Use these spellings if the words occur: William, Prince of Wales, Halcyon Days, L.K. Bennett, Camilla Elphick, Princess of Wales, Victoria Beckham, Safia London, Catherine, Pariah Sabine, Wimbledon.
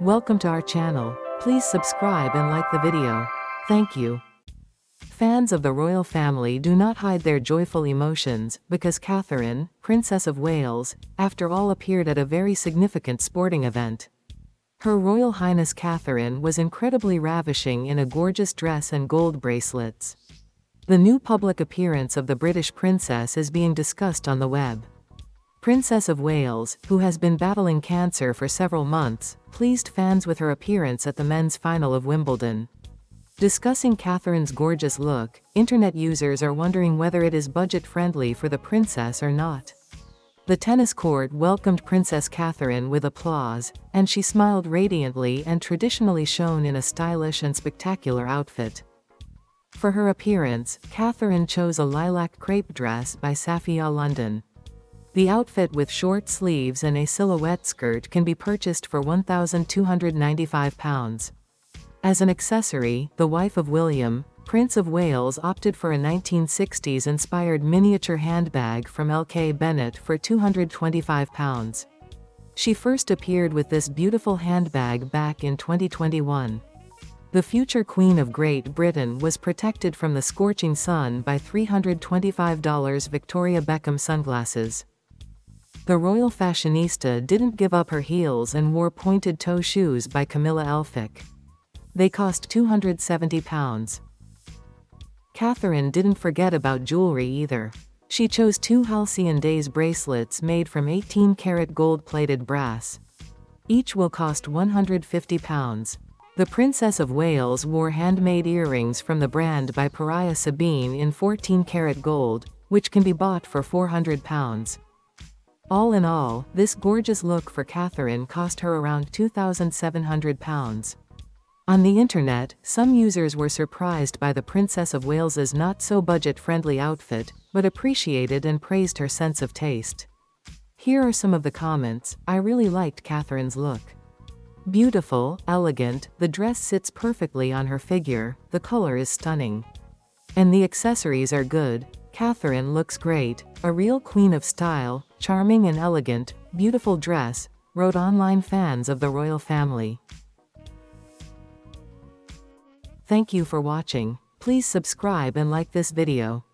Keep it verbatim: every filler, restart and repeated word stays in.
Welcome to our channel. Please subscribe and like the video. Thank you. Fans of the royal family do not hide their joyful emotions, because Catherine, Princess of Wales, after all appeared at a very significant sporting event. Her Royal Highness Catherine was incredibly ravishing in a gorgeous dress and gold bracelets. The new public appearance of the British princess is being discussed on the web. Princess of Wales, who has been battling cancer for several months, pleased fans with her appearance at the men's final of Wimbledon. Discussing Catherine's gorgeous look, internet users are wondering whether it is budget-friendly for the princess or not. The tennis court welcomed Princess Catherine with applause, and she smiled radiantly and traditionally shone in a stylish and spectacular outfit. For her appearance, Catherine chose a lilac crepe dress by Safia London. The outfit with short sleeves and a silhouette skirt can be purchased for one thousand two hundred ninety-five pounds. As an accessory, the wife of William, Prince of Wales, opted for a nineteen sixties-inspired miniature handbag from L K Bennett for two hundred twenty-five pounds. She first appeared with this beautiful handbag back in twenty twenty-one. The future Queen of Great Britain was protected from the scorching sun by three hundred twenty-five dollars Victoria Beckham sunglasses. The royal fashionista didn't give up her heels and wore pointed-toe shoes by Camilla Elphick. They cost two hundred seventy pounds. Catherine didn't forget about jewelry either. She chose two Halcyon Days bracelets made from eighteen karat gold-plated brass. Each will cost one hundred fifty pounds. The Princess of Wales wore handmade earrings from the brand by Pariah Sabine in fourteen karat gold, which can be bought for four hundred pounds. All in all, this gorgeous look for Catherine cost her around two thousand seven hundred pounds. On the internet, some users were surprised by the Princess of Wales's not-so-budget-friendly outfit, but appreciated and praised her sense of taste. Here are some of the comments. I really liked Catherine's look. Beautiful, elegant, the dress sits perfectly on her figure, the color is stunning. And the accessories are good. Catherine looks great, a real queen of style, charming and elegant, beautiful dress, wrote online fans of the royal family. Thank you for watching. Please subscribe and like this video.